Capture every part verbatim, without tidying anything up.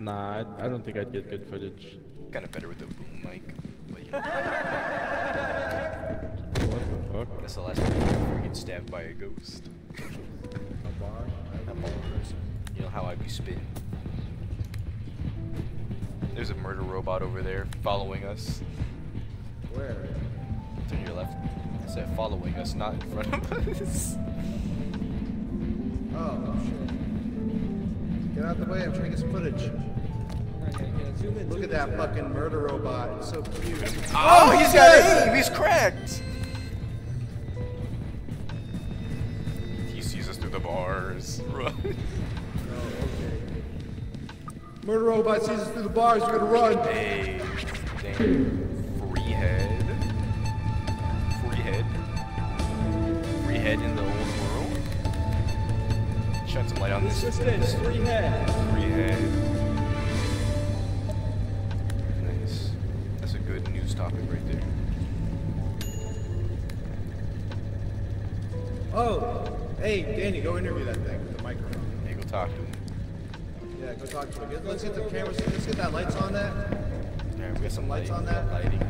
Nah, I, I don't think I'd get good footage. Kind of better with the boom mic. But you know. What the fuck? That's the last time I ever get stabbed by a ghost. I'm all person. You know how I be spitting. There's a murder robot over there following us. Where? Turn to your left. It said following us, not in front of us. Oh, shit. Get out of the way, I'm trying to get some footage. Look at that fucking murder robot, it's so cute. Oh, oh he's got aim! He's cracked! He sees us through the bars. Run. Oh, okay. Murder robot sees us through the bars, we're gonna run! Hey, damn. Free head. Free head. Free head in the old world. Shine some light on this. This is it. Three head. Three head. Nice. That's a good news topic right there. Oh, hey, Danny, go interview that thing with the microphone. Hey, go talk to him. Yeah, go talk to him. Let's get the cameras. Let's get that lights on that. Yeah, we got some lights on that. Lighting.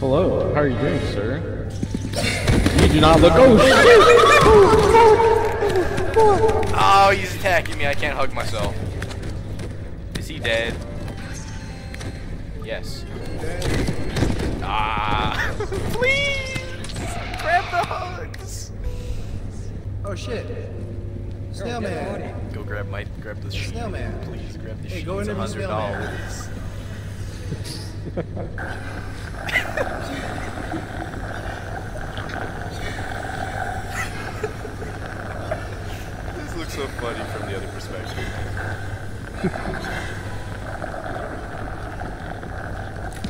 Hello. How are you doing, sir? You do not look. Oh shit! Oh, he's attacking me. I can't hug myself. Is he dead? Yes. Ah! Please! Grab the hugs! Oh shit. Snail man. Go grab my grab the sheet. Snail man. Please grab the sheet. Hey, go into the snail man. So funny from the other perspective.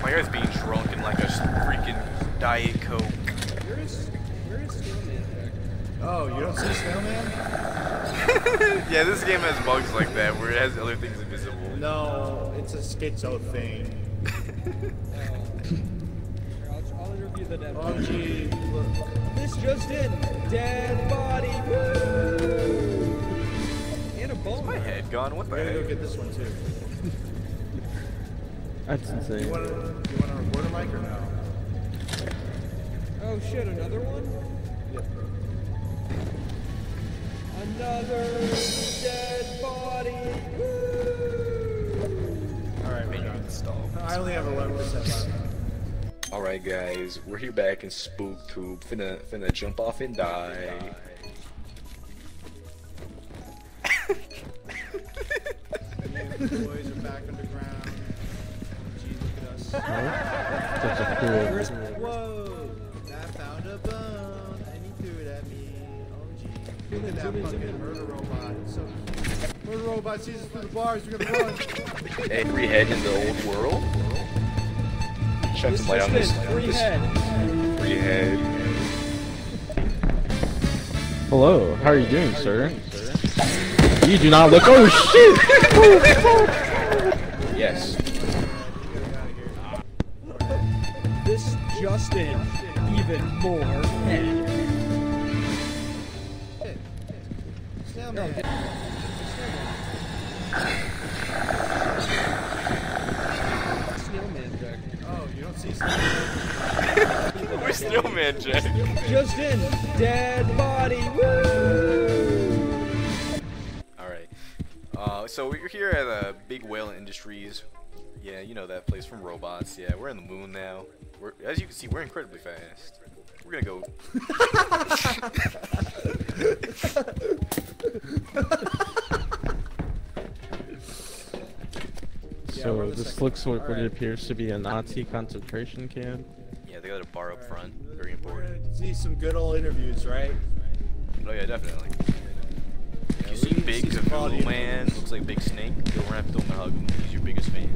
My guy's being drunk in like a freaking Diet Coke. Where is, where is Snowman? Oh, you don't see Snowman? Yeah, this game has bugs like that where it has other things invisible. No, it's a schizo thing. I'll, I'll interview the dead body. Oh, gee, look. This just in. Dead body. Woo! Is my head gone? What the heck? Go get this one too. That's insane. Do you want to record a mic or no? Oh shit, another one? Yep. Another dead body. Woo! All right, maybe I'm stalled. No, I only have eleven percent. All right, guys, we're here back in Spooktube. Finna, finna jump off and die. The boys are back underground. Geez, look at us. Oh, such a cool. Whoa! I found a bone and he threw it at me. Oh, geez. Look at that fucking murder robot. It's so cute. Murder robot sees us through the bars. We're gonna run. Every head in the old world? Shine some light on this. Free head. Free head. Hello. How are you doing, sir? You do not look. Oh shit! Yes. This just in. Even more. Snowman Jack. Oh, you don't see Snowman. We're Snowman Jack. Just in. Dead body. Woo! Uh, so we're here at uh, Big Whale Industries. Yeah, you know that place from robots. Yeah, we're in the moon now. We're, as you can see, we're incredibly fast. We're gonna go. So this looks like what it appears to be a Nazi concentration camp. Yeah, they got a bar up front. Very important. See some good old interviews, right? Oh yeah, definitely. You see Big Cthulhu Man, looks like Big Snake, go ramp to him and hug him, he's your biggest fan.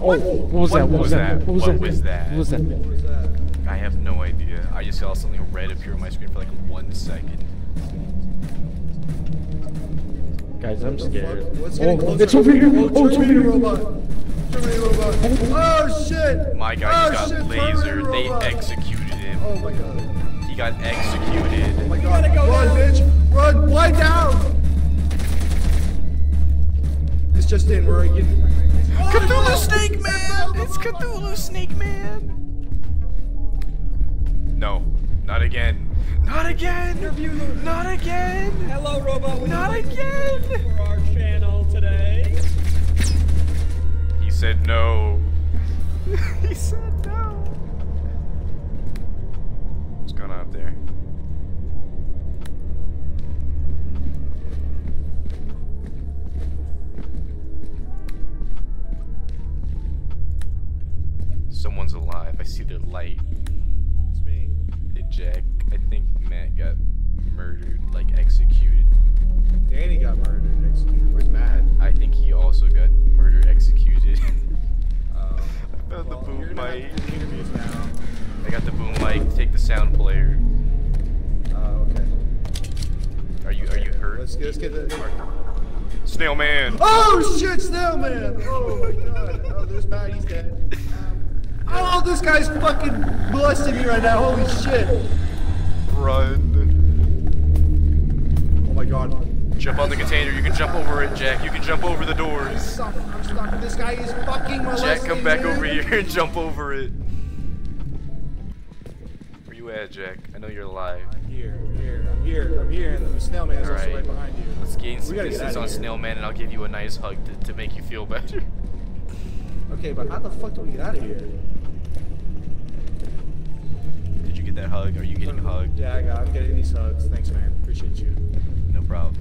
What? Oh, what was that? What was that? What was that? What was that? What was that? I have no idea. I just saw something red appear on my screen for like one second. Guys, I'm scared. Oh, it's over here! Oh, it's over here, robot! Oh, shit! My guy just got lasered, they executed him. Oh my god. Got executed. Oh my god. Run, bitch! Run! Blind down! just in, we're getting... Cthulhu Snake Man! It's Cthulhu Snake Man! No. Not again. Not again! Not again! Hello, Robo. Not again! For our channel today. He said no. He said no. What's going on up there? Someone's alive. I see their light. It's me. Hey, Jack. I think Matt got murdered, like executed. Danny got murdered and executed. Where's Matt? I think he also got murdered executed. um, I got well, the boom mic. Now. I got the boom mic. Take the sound player. Oh, uh, okay. Are you okay. Are you hurt? Let's, let's get the Snail Man. Oh shit, Snail Man. Oh my god. Oh, there's Matt. He's dead. Oh, this guy's fucking molesting me right now. Holy shit. Run. Oh my god. Jump on the container. You can jump over it, Jack. You can jump over the doors. I'm stuck. I'm stuck. This guy is fucking molesting me. Jack, come back over here and jump over it. Where you at, Jack? I know you're alive. I'm here. I'm here. I'm here. I'm here. And the Snail Man is also right behind you. Let's gain some distance on Snail Man and I'll give you a nice hug to, to make you feel better. Okay, but how the fuck do we get out of here? Did you get that hug? Are you getting hugged? Yeah, I got, I'm getting these hugs. Thanks, man. Appreciate you. No problem.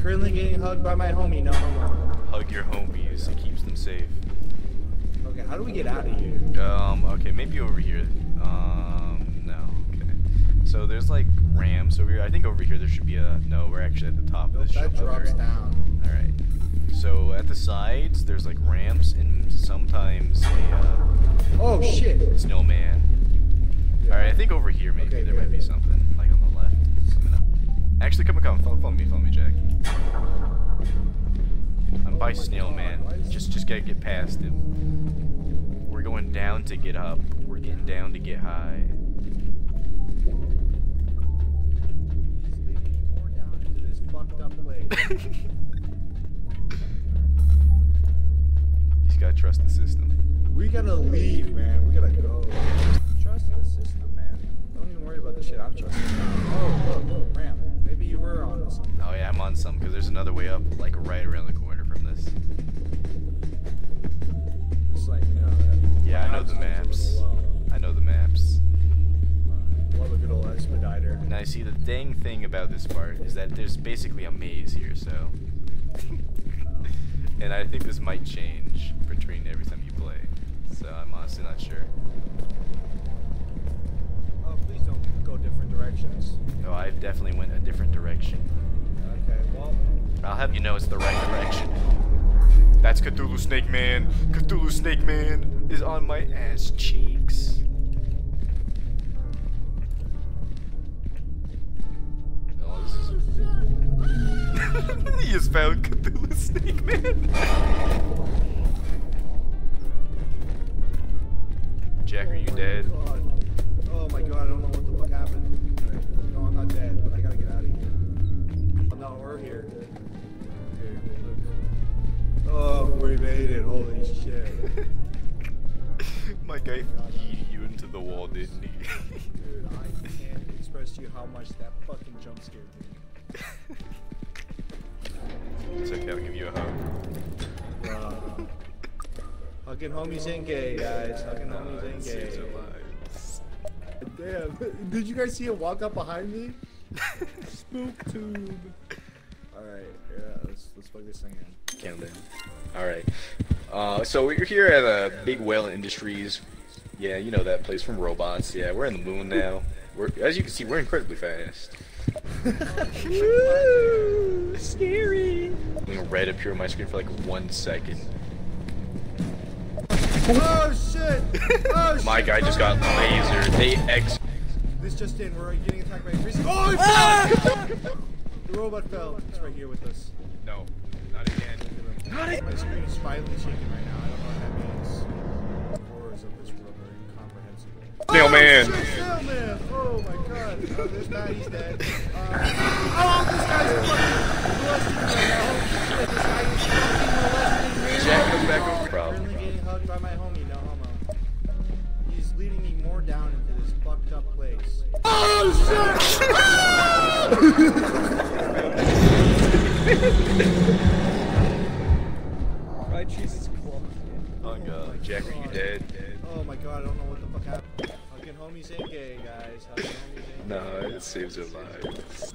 Currently getting hugged by my homie. No, no. Hug your homies. It keeps them safe. Okay, how do we get out of here? Um, okay, maybe over here. Um, no. Okay. So there's like ramps over here. I think over here there should be a... No, we're actually at the top nope, of the shop. That drops over. Down. All right. So at the sides, there's like ramps and sometimes a uh, oh shit snowman. Yeah. All right, I think over here maybe okay, there yeah, might yeah. be something like on the left. Gonna... Actually, come on, come on, follow, follow me, follow me, Jack. I'm oh by snowman. Is... Just, just gotta get past him. We're going down to get up. We're getting down to get high. More down into this fucked up place. Gotta trust the system. We gotta leave, man. We gotta go. Trust the system, man. Don't even worry about the shit. I'm trusting. Oh, look, look, ramp. Maybe you were on something. Oh yeah, I'm on some because there's another way up, like right around the corner from this. Just like you know that. Yeah, I know the maps. I know the maps. Uh, love a good old expediter. Now you see the dang thing about this part is that there's basically a maze here, so. And I think this might change between every time you play, so I'm honestly not sure. Oh, please don't go different directions. No, I definitely went a different direction. Okay, well... I'll have you know it's the right direction. That's Cthulhu Snake Man! Cthulhu Snake Man is on my ass cheeks! Oh, this is... He has found Cthulhu Snake Man. Jack, are you oh dead? God. Oh my god, I don't know what the fuck happened. Right. No, I'm not dead, but I gotta get out of here. Oh no, we're here. Here, look. Oh, we made it. Holy shit. My guy yeeted you into the wall, didn't he? Dude, I can't express to you how much that fucking jump scared me. It's okay, I'll give you a hug. Uh, hugging homies ain't gay, guys. Hugging nah, homies ain't gay. Damn, did you guys see him walk up behind me? Spooktube. Alright, yeah, let's, let's plug this thing in. Can't live. Alright. Uh, so we're here at uh, Big Whale Industries. Yeah, you know that place from Robots. Yeah, we're in the moon now. We're, as you can see, we're incredibly fast. Woo! Scary! I'm gonna red appear on my screen for like one second. Oh shit! Oh shit! My guy just got lasered. They ex. This just in, we're getting attacked by a priest. Oh! Ah! The robot fell. It's right here with us. No, not again. Not again! My screen is finally shaking right now. I don't know what that means. The horrors of this world are incomprehensible. Snail Man! Oh, shit, Snail Man! Oh my god! Oh, there's Maddie's dead. Uh, oh, this guy's fucking molesting me right now. Holy shit, this guy is fucking molesting me. Jack was back over. Bro, I'm really getting hugged by my homie, no homo. He's leading me more down into this fucked up place. Oh shit! Right, Jesus Christ. Oh god, Jack, are you dead? dead? Oh my god, I don't know what the fuck happened. Fucking homies ain't gay, guys. Fucking homies ain't gay. No, it seems alive.